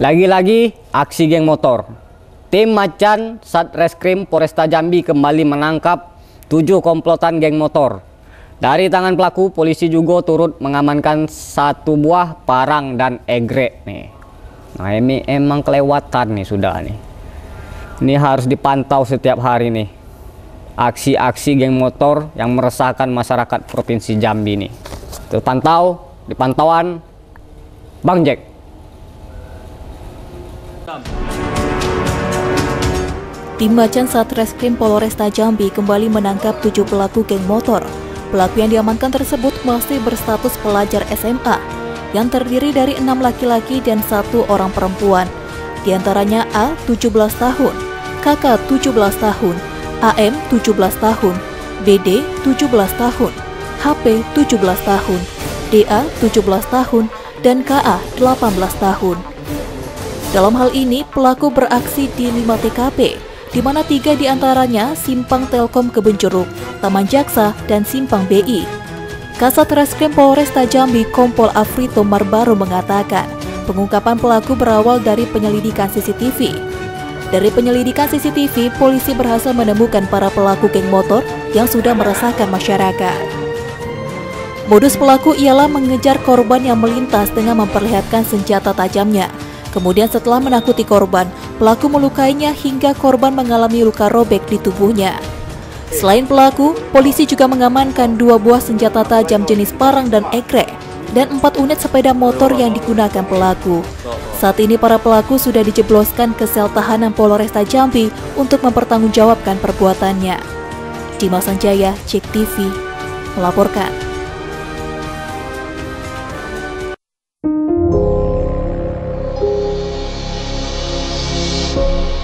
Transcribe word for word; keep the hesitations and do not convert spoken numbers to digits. Lagi-lagi aksi geng motor. Tim Macan Satreskrim Polresta Jambi kembali menangkap tujuh komplotan geng motor. Dari tangan pelaku, polisi juga turut mengamankan satu buah parang dan egrek nih. Nah, ini emang kelewatan nih sudah nih. Ini harus dipantau setiap hari nih. Aksi-aksi geng motor yang meresahkan masyarakat Provinsi Jambi nih. Terpantau di pantauan Bang Jack. Tim Macan Satreskrim Polresta Jambi kembali menangkap tujuh pelaku geng motor. Pelaku yang diamankan tersebut masih berstatus pelajar S M A yang terdiri dari enam laki-laki dan satu orang perempuan. Di antaranya A tujuh belas tahun, K K tujuh belas tahun, A M tujuh belas tahun, B D tujuh belas tahun, H P tujuh belas tahun, D A tujuh belas tahun, dan K A delapan belas tahun. Dalam hal ini, pelaku beraksi di lima T K P, di mana tiga diantaranya Simpang Telkom Kebencuruk, Taman Jaksa, dan Simpang B I. Kasat Reskrim Polresta Jambi, Kompol Afri Tomarbaru mengatakan, pengungkapan pelaku berawal dari penyelidikan C C T V. Dari penyelidikan C C T V, polisi berhasil menemukan para pelaku geng motor yang sudah meresahkan masyarakat. Modus pelaku ialah mengejar korban yang melintas dengan memperlihatkan senjata tajamnya. Kemudian setelah menakuti korban, pelaku melukainya hingga korban mengalami luka robek di tubuhnya. Selain pelaku, polisi juga mengamankan dua buah senjata tajam jenis parang dan egrek, dan empat unit sepeda motor yang digunakan pelaku. Saat ini para pelaku sudah dijebloskan ke sel tahanan Polresta Jambi untuk mempertanggungjawabkan perbuatannya. Dimas Anjaya, Jek T V, melaporkan. Thank you.